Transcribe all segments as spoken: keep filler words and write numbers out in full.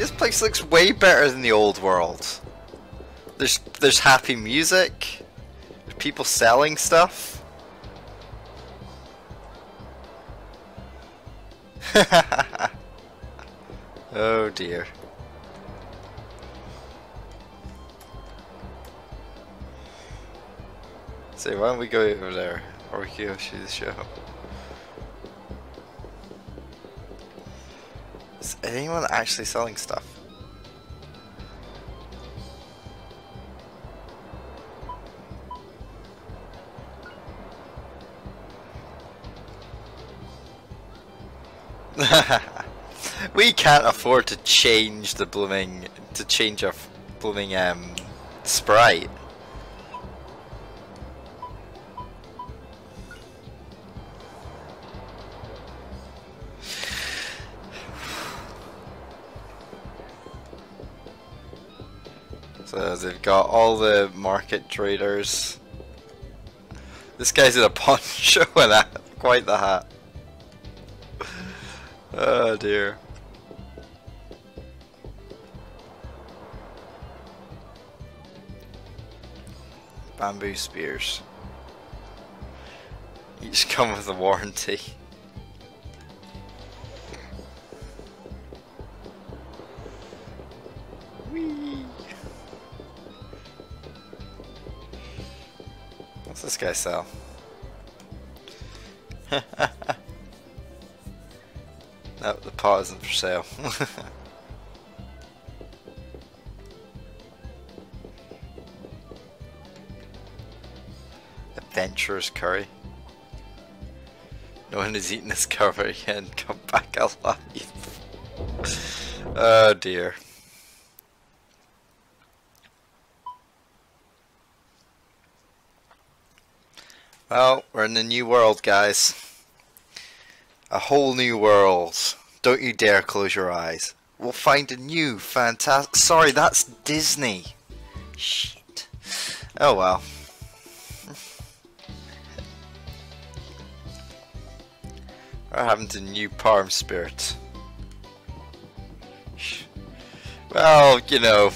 this place looks way better than the old world. There's there's happy music. There's people selling stuff. Oh dear. So why don't we go over there? Or we can go through the shop. Is anyone actually selling stuff? We can't afford to change the blooming to change our blooming um sprite. So they've got all the market traders. This guy's in a poncho and a, quite the hat. Oh dear. Bamboo spears. Each come with a warranty. What's this guy sell? No, the pot isn't for sale. Adventurer's curry. No one has eaten this curry and come back alive. Oh dear. Well, we're in the new world, guys. A whole new world. Don't you dare close your eyes. We'll find a new fantastic... Sorry, that's Disney. Shit. Oh well. What happened to New Parm spirit? Well, you know.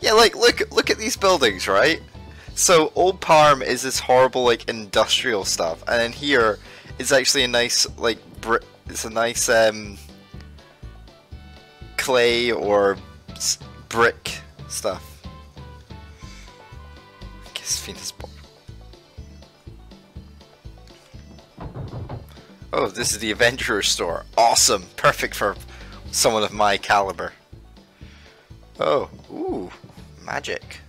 Yeah, like, look, look at these buildings, right? So Old Parm is this horrible like industrial stuff, and then here is actually a nice like br it's a nice um clay or s brick stuff. I guess Phoenix. Oh, this is the Adventurer's Store. Awesome, perfect for someone of my caliber. Oh, ooh, magic.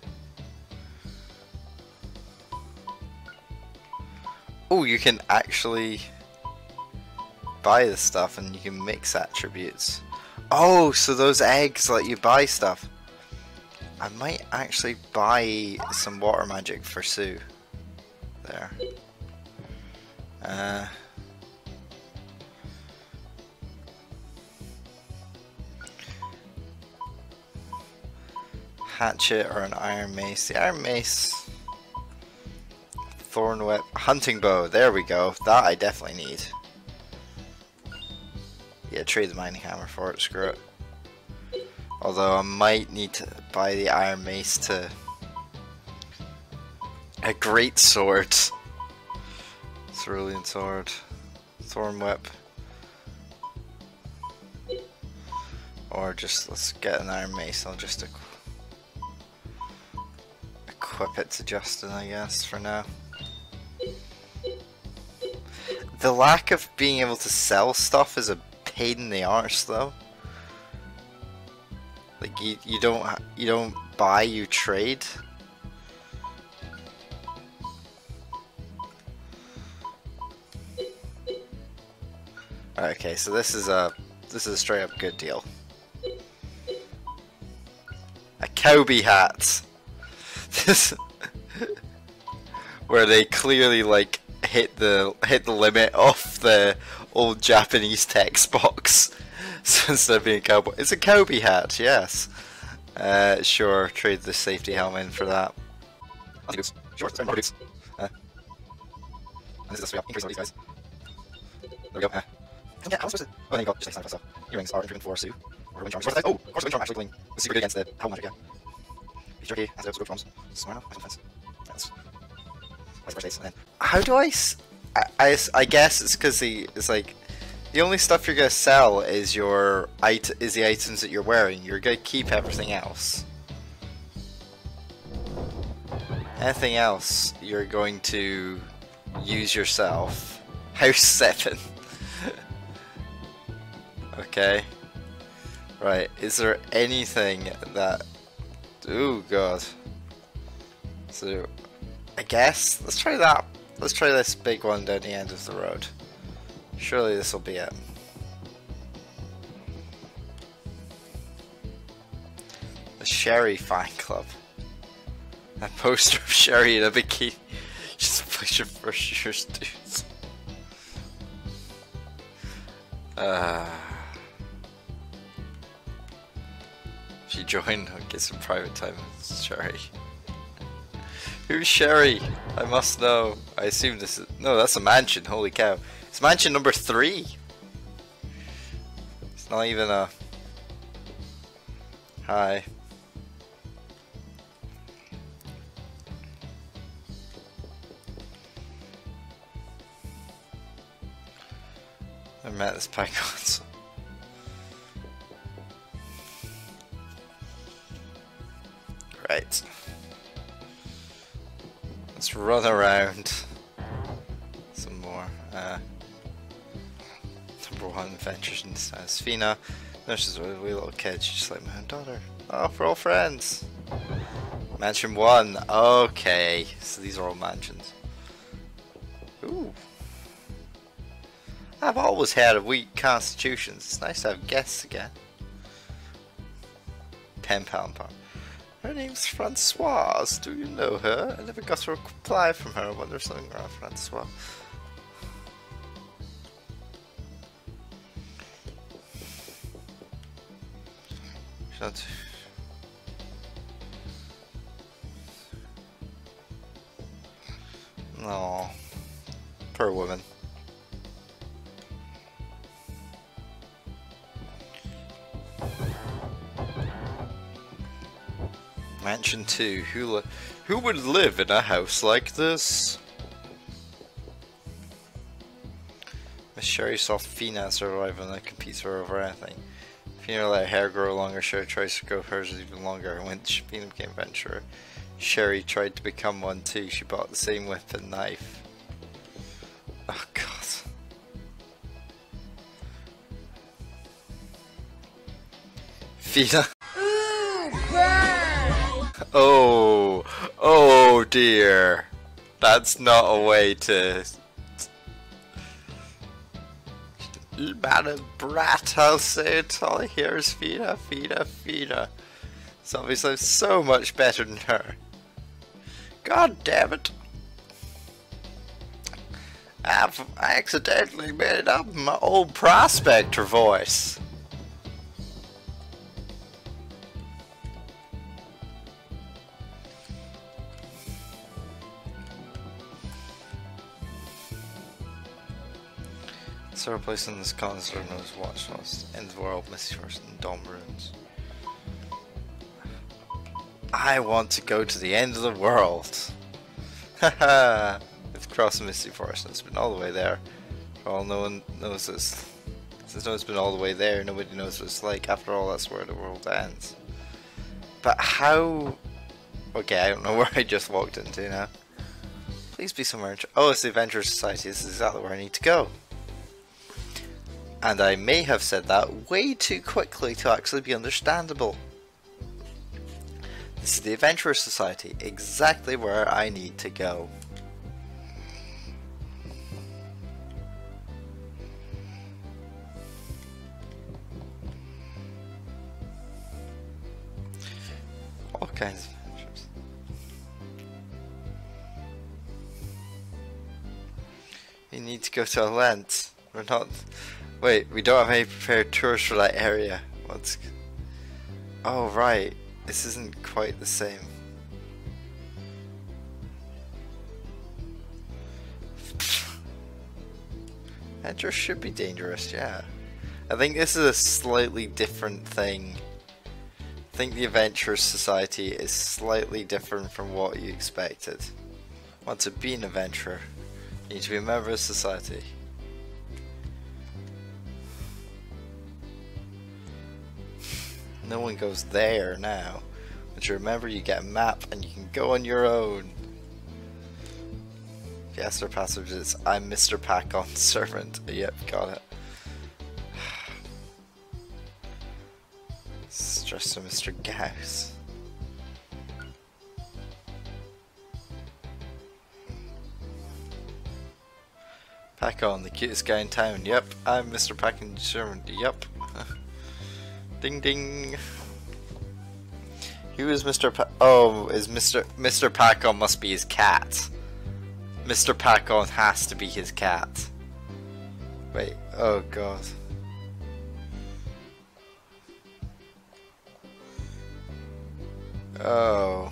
Oh, you can actually buy the stuff and you can mix attributes. Oh, so those eggs let you buy stuff. I might actually buy some water magic for Sue. There. Uh, hatchet or an iron mace. The iron mace... Thorn whip, hunting bow, there we go, that I definitely need. Yeah, trade the mining hammer for it, screw it. Although I might need to buy the iron mace to... A great sword. Cerulean sword. Thorn whip. Or just, let's get an iron mace, I'll just equ- equip it to Justin, I guess, for now. The lack of being able to sell stuff is a pain in the arse, though. Like you, you don't, you don't buy, you trade. Okay, so this is a, this is a straight up good deal. A cowby hat. This, where they clearly like. hit the hit the limit of the old Japanese text box. So instead of being a cowboy, it's a cowboy hat. Yes, uh, sure. Trade the safety helmet in for that. Short term products. Uh, this is the increase of these guys. There we go. Uh, yeah, I'm supposed to. Oh, there you go. Just next time myself. Earrings are improvement for Sue. Or which arm? Oh, of course, which arm actually playing the secret against the how magic, yeah. He's tricky, has those good forms. Smart enough, I defense. That's. That's first base, and then. How do I. S I, I, I guess it's because the. It's like. The only stuff you're gonna sell is your it is the items that you're wearing. You're gonna keep everything else. Anything else you're going to use yourself. House seven. Okay. Right. Is there anything that? Ooh, God. So, I guess let's try that. Let's try this big one down the end of the road. Surely this will be it. The Sherry Fine Club. That poster of Sherry in a bikini. Just a bunch of first year students. Uh, she joined. I'll get some private time with Sherry. Who's Sherry? I must know. I assume this is... No, that's a mansion. Holy cow. It's mansion number three. It's not even a... Hi. I met this Pakon. Right. Let's run around some more. Uh, number one, Adventures in Fina. No, she's a wee little kid, she's just like my own daughter. Oh, we're all friends. Mansion one. Okay, so these are all mansions. Ooh. I've always had a weak constitution. It's nice to have guests again. ten pound power. Her name's Françoise. Do you know her? I never got a reply from her. I wonder if something around Françoise. Shut. No. Poor woman. Mansion two. Who, who would live in a house like this? Miss Sherry saw Fina survive and that competes for her over anything. Fina let her hair grow longer. Sherry tries to grow hers even longer. When Fina became adventurer, Sherry tried to become one too. She bought the same whip and knife. Oh God. Fina. Oh, oh dear. That's not a way to... You man brat, I'll say it all I hear is Fina, Fina, Fina. It's obviously so much better than her. God damn it. I've accidentally made up my old prospector voice. Several places in this concert knows watch us. End of the World, Misty Forest, and Dom Ruins. I want to go to the end of the world. Haha! We've crossed the Misty Forest and it's been all the way there. For all no one knows this. Since no one's been all the way there, nobody knows what it's like. After all, that's where the world ends. But how... Okay, I don't know where I just walked into now. Please be somewhere... Oh, it's the Adventurer Society. This is exactly where I need to go. And I may have said that way too quickly to actually be understandable. This is the Adventurer Society, exactly where I need to go. All kinds of adventures. You need to go to a land. We're not... Wait, we don't have any prepared tours for that area. What's... Oh, right. This isn't quite the same. Adventures should be dangerous, yeah. I think this is a slightly different thing. I think the Adventurers Society is slightly different from what you expected. Want to be an adventurer, you need to be a member of society. No one goes there now. But you remember, you get a map and you can go on your own. If you ask for passages, I'm Mister Pakon's servant. Yep, got it. Stress to Mister Gauss. Pakon, the cutest guy in town. Yep, I'm Mister Pakon's servant. Yep. Ding ding. Who is Mister Pa- oh, is Mr. Mr. Pakon must be his cat. Mister Pakon has to be his cat. Wait, oh god. Oh.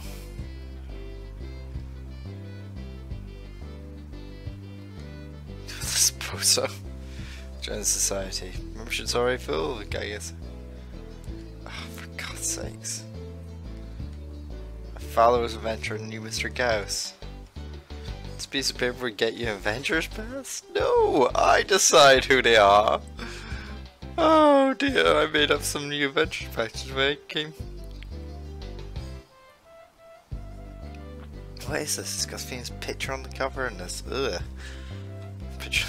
This bozo. Join society. Membership's already full, I guess. Oh, for God's sakes. A follower's adventurer knew Mister Gauss. This piece of paper would get you an adventurer's pass? No! I decide who they are! Oh dear, I made up some new adventurer's pass to make him. What is this? It's got Fina's picture on the cover and this. Ugh. Picture.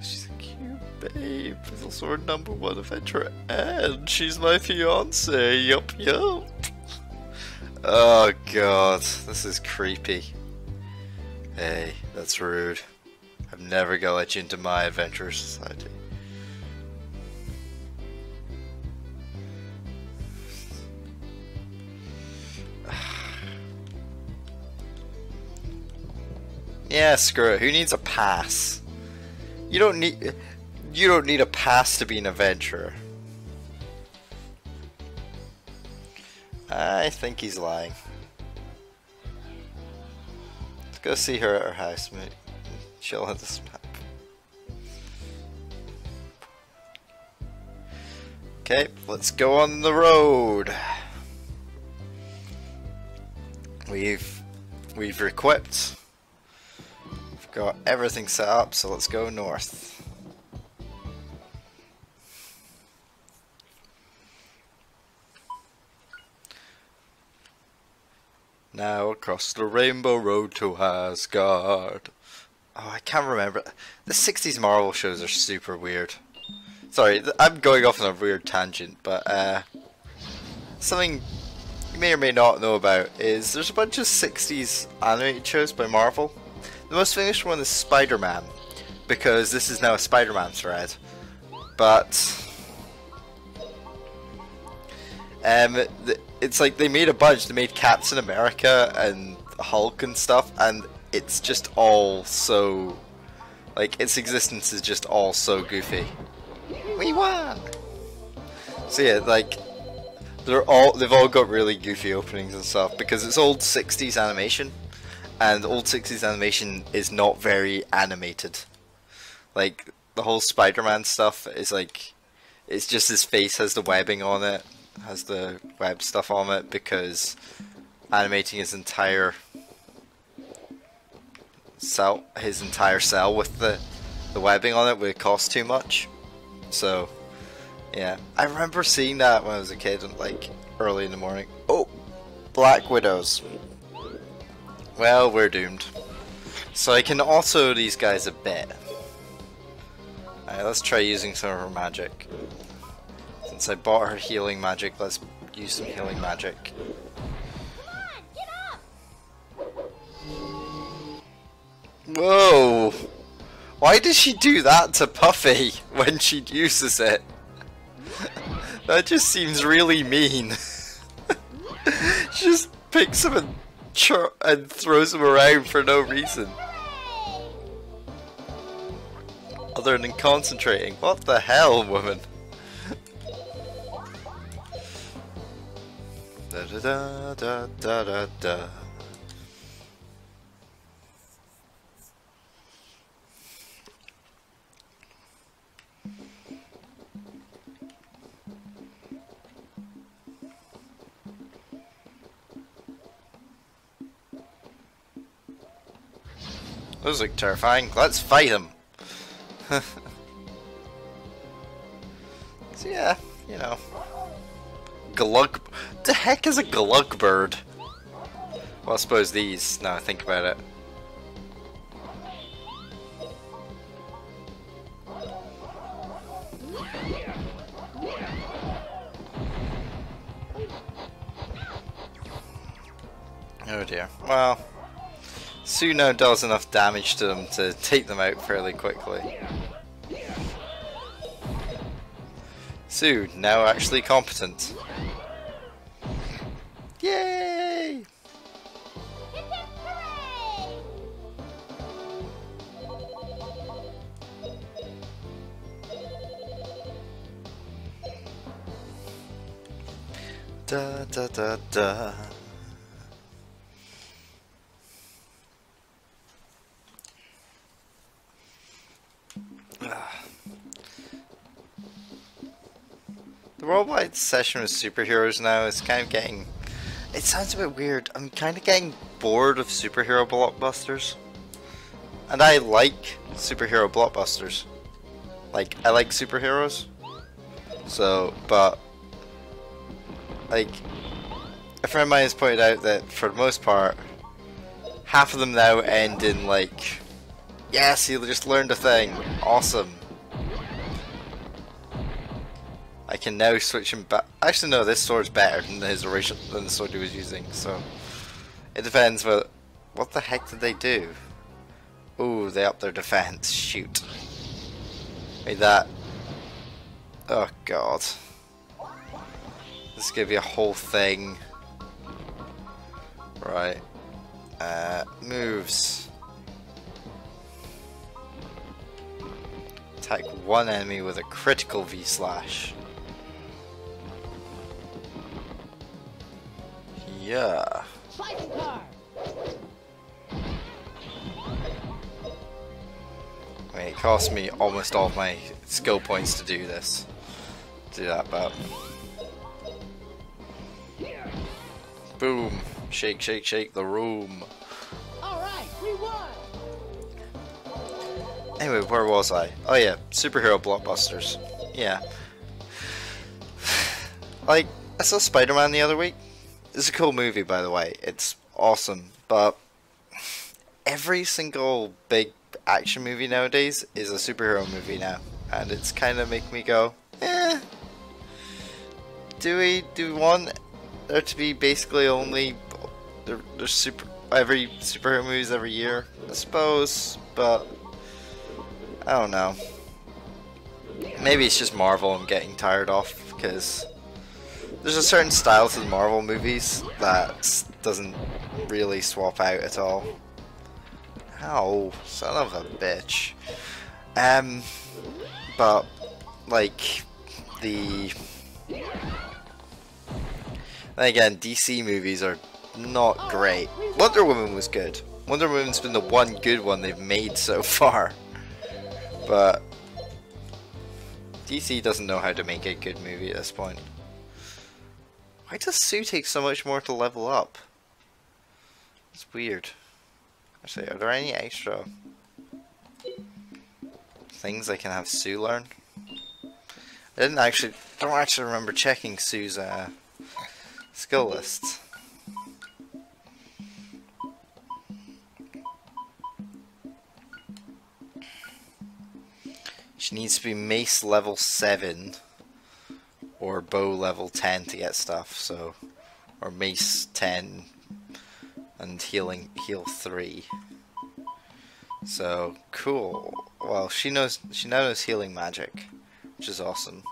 She's a cute babe. She's also our number one adventurer, and she's my fiance. Yup, yup. Oh god, this is creepy. Hey, that's rude. I'm never gonna let you into my adventurer society. Yeah, screw it. Who needs a pass? You don't need. You don't need a pass to be an adventurer. I think he's lying. Let's go see her at her house, mate. She'll have this map. Okay, let's go on the road. We've we've equipped. Got everything set up, so let's go north. Now across the rainbow road to Asgard. Oh, I can't remember. The sixties Marvel shows are super weird. Sorry, I'm going off on a weird tangent, but uh, something you may or may not know about is there's a bunch of sixties animated shows by Marvel. The most famous one is Spider-Man, because this is now a Spider-Man thread, but um, it's like they made a bunch, they made Captain America and Hulk and stuff, and it's just all so, like, its existence is just all so goofy. We won! So yeah, like, they're all, they've all got really goofy openings and stuff, because it's old sixties animation. And old sixties animation is not very animated. Like, the whole Spider-Man stuff is like... It's just his face has the webbing on it. Has the web stuff on it because... Animating his entire... Cell, his entire cell with the, the webbing on it would cost too much. So, yeah. I remember seeing that when I was a kid, like, early in the morning. Oh! Black Widows. Well, we're doomed. So I can auto these guys a bit. Alright, let's try using some of her magic. Since I bought her healing magic, let's use some healing magic. Come on, get up! Whoa! Why did she do that to Puffy when she uses it? That just seems really mean. She just picks him and and throws him around for no reason other than concentrating. What the hell, woman? Da da da da da da da. Those look terrifying. Let's fight him. So yeah, you know. Glug. What the heck is a glug bird? Well, I suppose these, now I think about it. Oh dear. Well, Sue now does enough damage to them to take them out fairly quickly. Sue, now actually competent. Yay! Da da da da. The worldwide session with superheroes now is kind of getting... It sounds a bit weird. I'm kind of getting bored of superhero blockbusters. And I like superhero blockbusters. Like, I like superheroes. So, but... Like, a friend of mine has pointed out that, for the most part, half of them now end in, like... Yes, he just learned a thing. Awesome. I can now switch him back. Actually, no, this sword's better than his original, than the sword he was using. So it depends. But what the heck did they do? Ooh, they upped their defense. Shoot. Made that. Oh god. This is gonna be a whole thing. Right. Uh, moves. Attack one enemy with a critical V slash. Yeah. I mean, it cost me almost all of my skill points to do this. Do that, but... Boom! Shake, shake, shake the room. All right, we won. Anyway, where was I? Oh yeah, superhero blockbusters. Yeah. Like, I saw Spider-Man the other week. It's a cool movie, by the way. It's awesome, but every single big action movie nowadays is a superhero movie now, and it's kind of making me go, eh. Do we do we want there to be basically only there, there's super every superhero movies every year? I suppose, but I don't know. Maybe it's just Marvel I'm getting tired of, because there's a certain style to the Marvel movies that doesn't really swap out at all. Ow, son of a bitch. Um, but, like, the... And again, D C movies are not great. Wonder Woman was good. Wonder Woman's been the one good one they've made so far. But D C doesn't know how to make a good movie at this point. Why does Sue take so much more to level up? It's weird. Actually, are there any extra things I can have Sue learn? I didn't actually, don't actually remember checking Sue's uh, skill list. She needs to be mace level seven. Or bow level ten to get stuff, so, or mace ten and healing heal three. So cool. Well, she knows she now knows healing magic, which is awesome.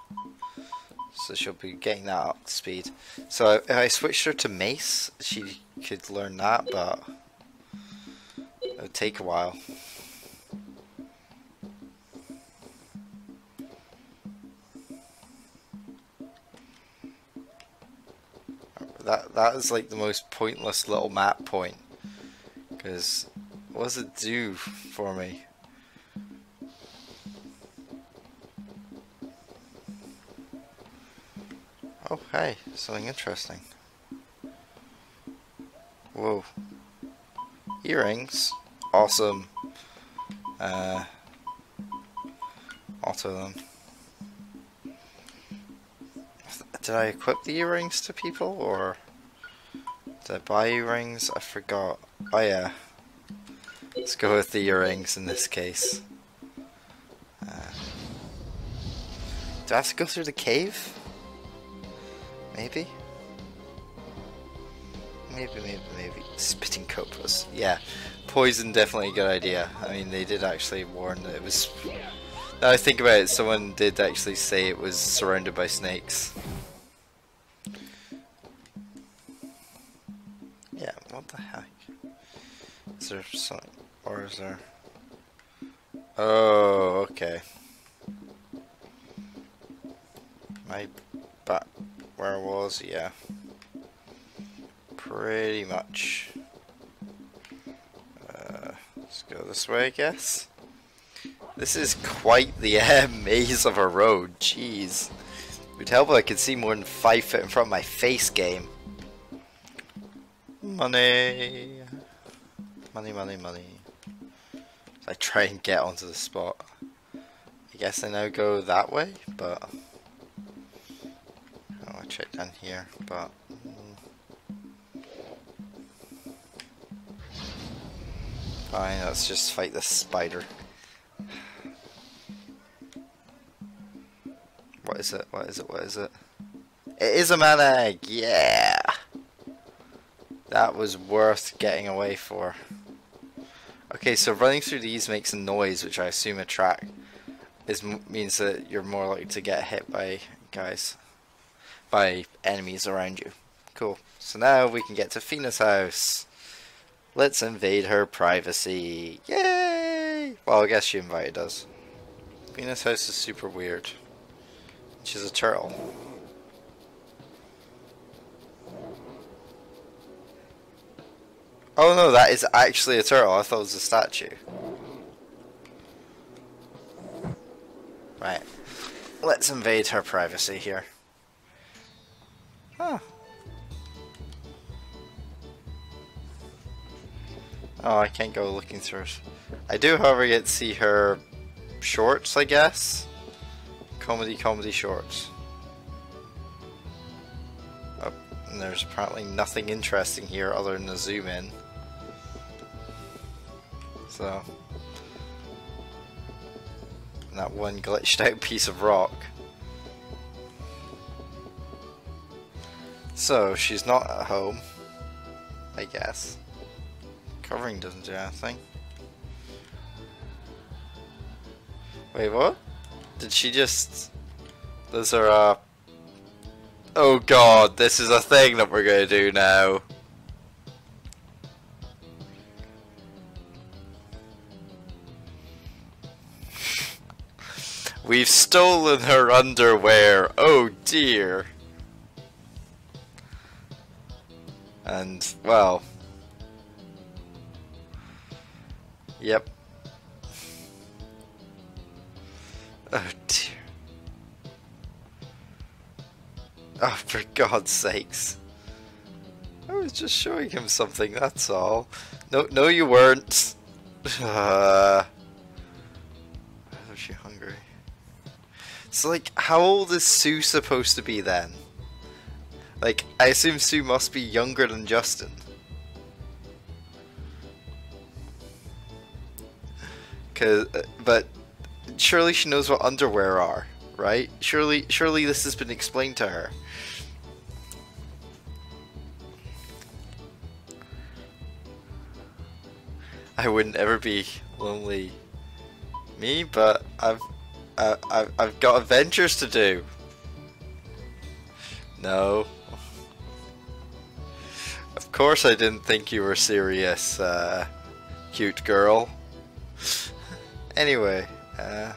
So she'll be getting that up to speed. So if I switched her to mace, she could learn that, but it would take a while. That that is like the most pointless little map point, because what does it do for me? Oh hey, something interesting. Whoa, earrings, awesome. uh, alter them. Did I equip the earrings to people, or did I buy earrings? I forgot. Oh yeah, let's go with the earrings in this case. Uh, do I have to go through the cave? Maybe? Maybe, maybe, maybe. Spitting cobras. Yeah, poison, definitely a good idea. I mean, they did actually warn that it was... Now I think about it, someone did actually say it was surrounded by snakes. Yeah, what the heck? Is there something? Or is there... Oh, okay. My back... Where I was? Yeah. Pretty much. Uh, let's go this way, I guess. This is quite the uh, maze of a road, jeez. It would help if I could see more than five foot in front of my face, game. Money. Money, money, money. So I try and get onto the spot. I guess I now go that way, but... Oh, I check down here, but... Fine, let's just fight this spider. What is it? What is it? What is it? It is a man egg! Yeah! That was worth getting away for. Okay, so running through these makes a noise, which I assume attract is means that you're more likely to get hit by guys, by enemies around you. Cool. So now we can get to Fina's house. Let's invade her privacy. Yay! Well, I guess she invited us. Fina's house is super weird. She's a turtle. Oh no, that is actually a turtle. I thought it was a statue. Right. Let's invade her privacy here. Huh. Oh, I can't go looking through. I do, however, get to see her shorts, I guess. Comedy, comedy shorts. Oh, and there's apparently nothing interesting here other than the zoom in. So. And that one glitched out piece of rock. So, she's not at home. I guess. Covering doesn't do anything. Wait, what? Did she just... Those are, uh... Oh god, this is a thing that we're gonna do now. We've stolen her underwear, oh dear. And, well... Yep. Oh dear. Oh, for God's sakes. I was just showing him something, that's all. No, no you weren't. Uh, was she hungry? So, like, how old is Sue supposed to be then? Like, I assume Sue must be younger than Justin. Cause, but... Surely she knows what underwear are, right? Surely, surely this has been explained to her. I wouldn't ever be lonely, me, but I've, uh, I've, I've got adventures to do. No. Of course, I didn't think you were serious, uh, cute girl. Anyway. Uh,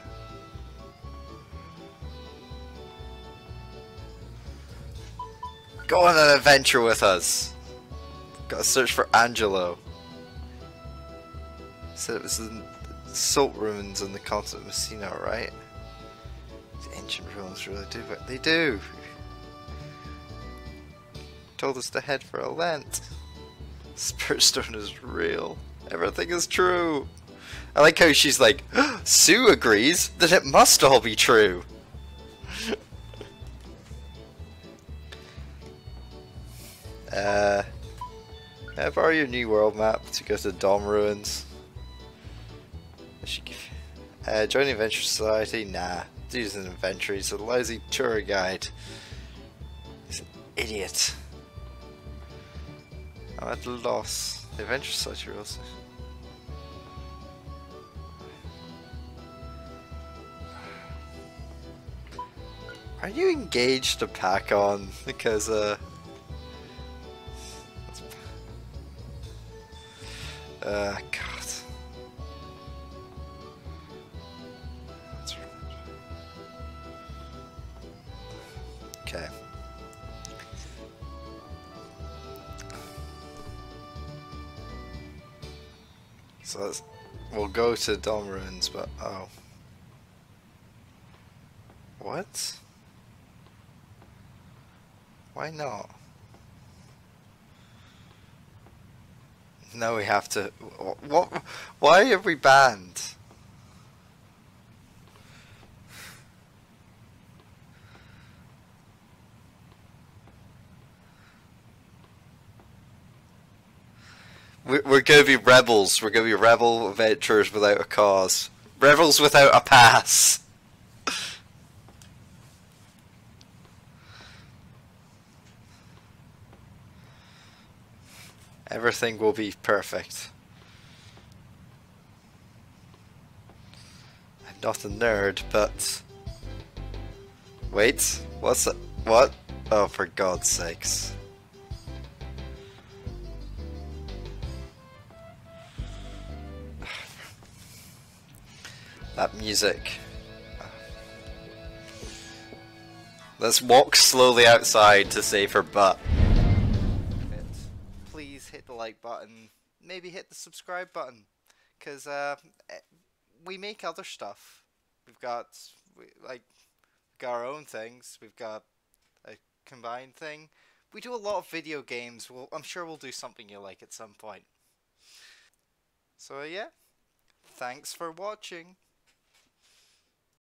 go on an adventure with us. Gotta search for Angelo. Said it was in the salt ruins on the continent of Messina, right? The ancient ruins really do what they do. Told us to head for a Lent. Spirit stone is real. Everything is true. I like how she's like, Sue agrees that it must all be true. uh, can I borrow your new world map to go to the Dom Ruins? Uh, join the Adventurer Society? Nah. Dude's an adventurer. He's a lousy tour guide. He's an idiot. I'm at a loss. The Adventurer Society rules. Are you engaged to Pakon? Because, uh... Uh, God. Okay. So that's, we'll go to Dom Ruins, but, oh. What? Why not? No, we have to. What? Why are we banned? We're, we're going to be rebels. We're going to be rebel adventurers without a cause. Rebels without a pass. Everything will be perfect. I'm not a nerd, but... Wait, what's it? What? Oh, for God's sakes. That music. Let's walk slowly outside to save her butt. Like button, maybe hit the subscribe button, because uh, we make other stuff. We've got we, like we've got our own things. We've got a combined thing. We do a lot of video games. We'll, I'm sure we'll do something you like at some point. So uh, yeah, thanks for watching.